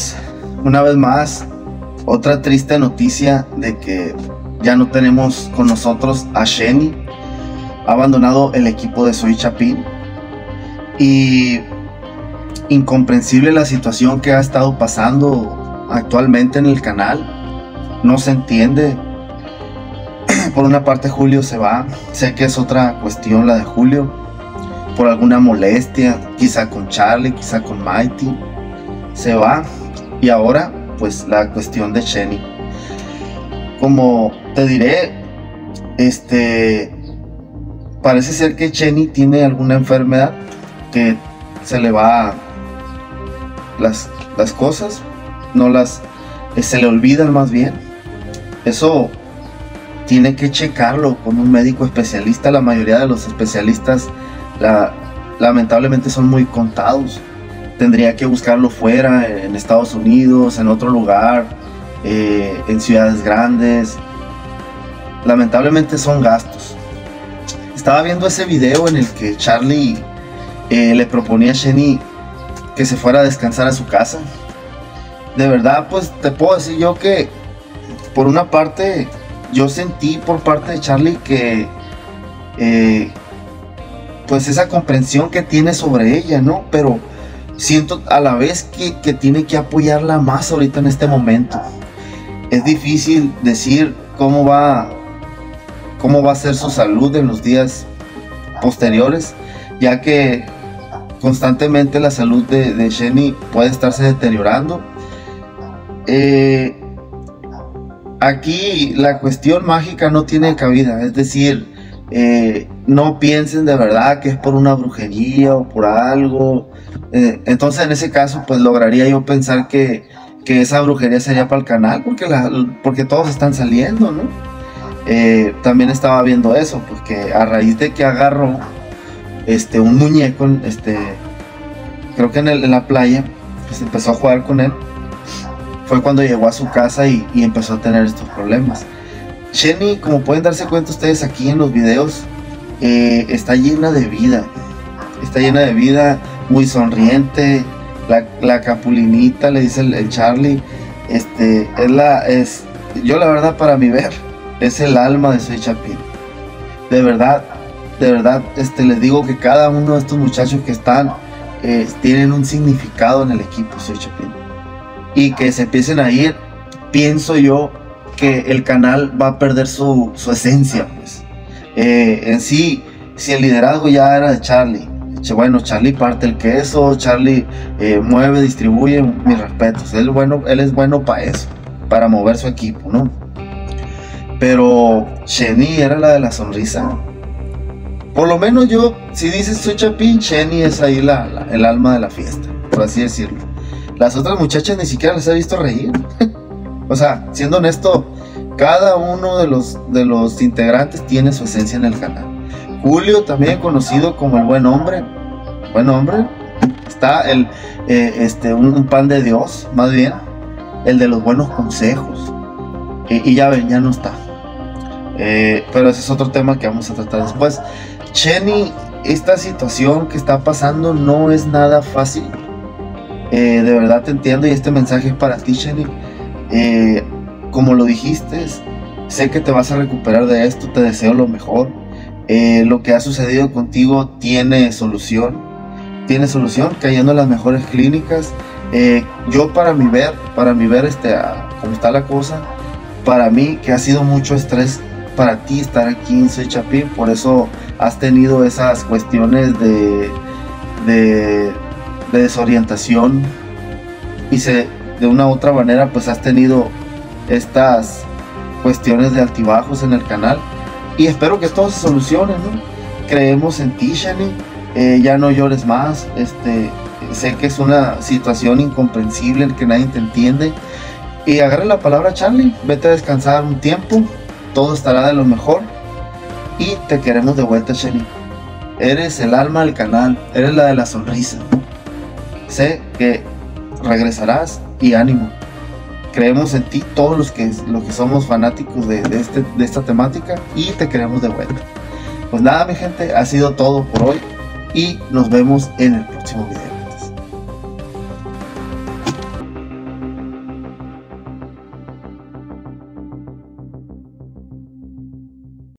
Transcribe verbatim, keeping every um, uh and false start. pues una vez más, otra triste noticia de que ya no tenemos con nosotros a SHENI. Ha abandonado el equipo de Soy Chapin. Y incomprensible la situación que ha estado pasando actualmente en el canal. No se entiende. Por una parte Julio se va. Sé que es otra cuestión la de Julio. Por alguna molestia, quizá con Charlie, quizá con Mighty. Se va. Y ahora, pues la cuestión de SHENI. Como te diré, este... parece ser que SHENI tiene alguna enfermedad que se le va las, las cosas, no las se le olvidan más bien. Eso tiene que checarlo con un médico especialista. La mayoría de los especialistas la, lamentablemente son muy contados. Tendría que buscarlo fuera, en Estados Unidos, en otro lugar, eh, en ciudades grandes. Lamentablemente son gastos. Estaba viendo ese video en el que Charlie eh, le proponía a SHENI que se fuera a descansar a su casa. De verdad, pues te puedo decir yo que por una parte yo sentí por parte de Charlie que eh, pues esa comprensión que tiene sobre ella, ¿no? Pero siento a la vez que, que tiene que apoyarla más ahorita en este momento. Es difícil decir cómo va cómo va a ser su salud en los días posteriores, ya que constantemente la salud de, de SHENI puede estarse deteriorando. Eh, aquí la cuestión mágica no tiene cabida, es decir, eh, no piensen de verdad que es por una brujería o por algo. Eh, entonces en ese caso pues lograría yo pensar que, que esa brujería sería para el canal, porque, la, porque todos están saliendo, ¿no? Eh, también estaba viendo eso, porque a raíz de que agarró este, un muñeco, este, creo que en, el, en la playa, pues empezó a jugar con él, fue cuando llegó a su casa y, y empezó a tener estos problemas. SHENI, como pueden darse cuenta ustedes aquí en los videos, eh, está llena de vida, está llena de vida, muy sonriente, la, la capulinita, le dice el, el Charlie, este, es la, es, yo la verdad para mi ver, es el alma de Soy Chapin. De verdad, de verdad, este, les digo que cada uno de estos muchachos que están, eh, tienen un significado en el equipo Soy Chapin. Y que se empiecen a ir, pienso yo que el canal va a perder su, su esencia. Pues. Eh, en sí, si el liderazgo ya era de Charlie, bueno, Charlie parte el queso, Charlie eh, mueve, distribuye, mis respetos. Él, bueno, él es bueno para eso, para mover su equipo, ¿no? Pero SHENI era la de la sonrisa. Por lo menos yo, si dices Soy Chapin, SHENI es ahí la, la, el alma de la fiesta, por así decirlo. Las otras muchachas ni siquiera las he visto reír. O sea, siendo honesto, cada uno de los, de los integrantes tiene su esencia en el canal. Julio, también conocido como el buen hombre. Buen hombre. Está el, eh, este, un, un pan de Dios, más bien. El de los buenos consejos. Y, y ya ven, ya no está. Eh, pero ese es otro tema que vamos a tratar después. SHENI, esta situación que está pasando no es nada fácil. Eh, de verdad te entiendo y este mensaje es para ti, SHENI. Eh, como lo dijiste, sé que te vas a recuperar de esto, te deseo lo mejor. Eh, lo que ha sucedido contigo tiene solución. Tiene solución, cayendo en las mejores clínicas. Eh, yo para mi ver, para mi ver este, cómo está la cosa, para mí que ha sido mucho estrés. Para ti estar aquí en Soy Chapin, por eso has tenido esas cuestiones de, de, de desorientación y se, de una u otra manera pues has tenido estas cuestiones de altibajos en el canal y espero que todo se solucione, ¿no? Creemos en ti, SHENI, eh, ya no llores más, este, sé que es una situación incomprensible en que nadie te entiende y agarra la palabra, Charlie, vete a descansar un tiempo. Todo estará de lo mejor y te queremos de vuelta, SHENI. Eres el alma del canal, eres la de la sonrisa. Sé que regresarás y ánimo. Creemos en ti todos los que, los que somos fanáticos de, de, este, de esta temática y te queremos de vuelta. Pues nada, mi gente, ha sido todo por hoy y nos vemos en el próximo video.